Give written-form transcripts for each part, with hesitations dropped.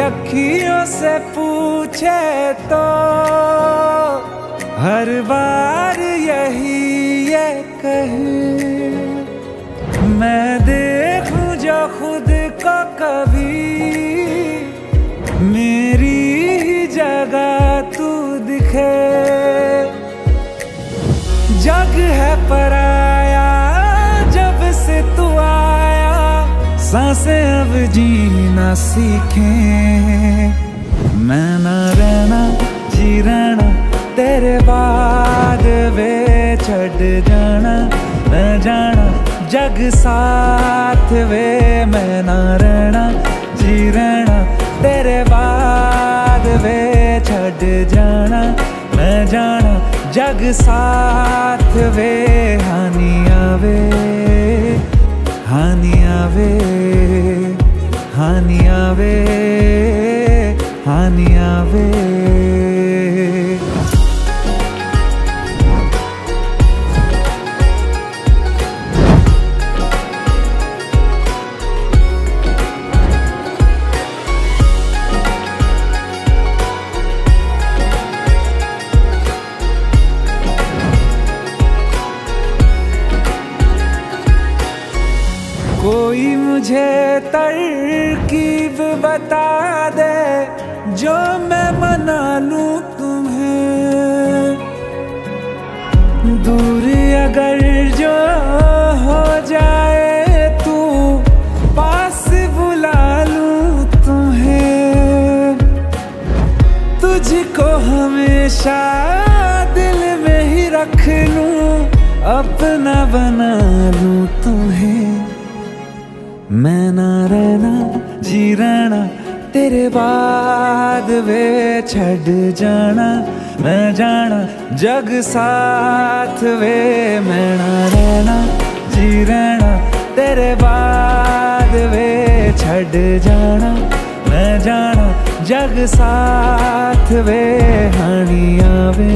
अखियों से पूछे तो हर बार यही ये कहे, मैं देखूं जो खुद को कभी मेरी ही जगह तू दिखे। जग है पराया जब से तू आया, सांसें अब जीना सीखें। मैं ना रहना जी रहना तेरे बाद वे छड़ जाना, मैं जाना जग साथ वे। मैं ना रहना जी रहना तेरे बाद वे छड़ जाना, मैं जाना जग साथ वे। हानि आवे हानि आवे हानि आवे हानि आवे। कोई मुझे तरकीब बता दे जो मैं मना लूं तुम्हें। दूर अगर जो हो जाए तू पास बुला लूं तुम्हें। तुझको हमेशा दिल में ही रख लूं, अपना बना लूं तुम्हें। मैं ना रहना जी रहना तेरे बाद वे छड़ जाना, मैं जाना जग साथ वे। मैं ना रहना जी रहना तेरे बाद वे छड़ जाना, मैं जाना जग साथ वे। हानि आवे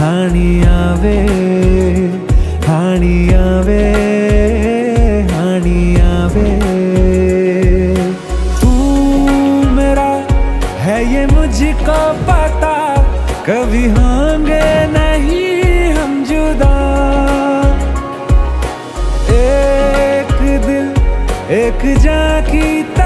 हानि आवे हानि आवे हानि आवे। तू मेरा है ये मुझको पता, कभी होंगे नहीं हम जुदा। एक दिल एक जान की